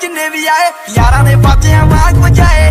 जिन्ने भी आए यारा ने बाजे आवाज बजाए